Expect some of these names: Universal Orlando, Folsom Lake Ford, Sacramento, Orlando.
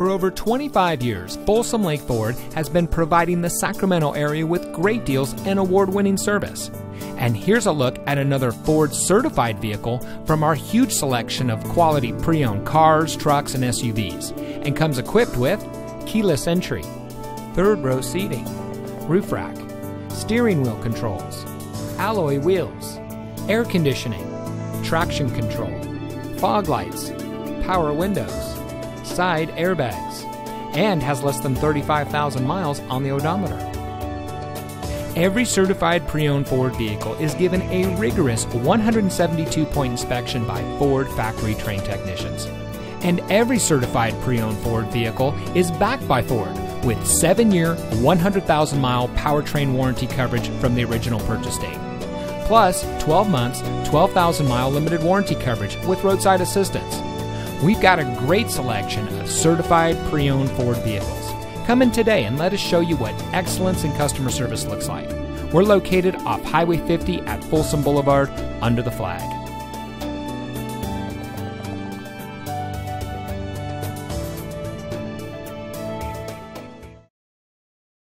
For over 25 years, Folsom Lake Ford has been providing the Sacramento area with great deals and award-winning service. And here's a look at another Ford-certified vehicle from our huge selection of quality pre-owned cars, trucks, and SUVs, and comes equipped with keyless entry, third-row seating, roof rack, steering wheel controls, alloy wheels, air conditioning, traction control, fog lights, power windows, side airbags, and has less than 35,000 miles on the odometer. Every certified pre-owned Ford vehicle is given a rigorous 172-point inspection by Ford factory-trained technicians. And every certified pre-owned Ford vehicle is backed by Ford with 7-year, 100,000-mile powertrain warranty coverage from the original purchase date. Plus 12 months, 12,000-mile limited warranty coverage with roadside assistance. We've got a great selection of certified pre-owned Ford vehicles. Come in today and let us show you what excellence in customer service looks like. We're located off Highway 50 at Folsom Boulevard under the flag.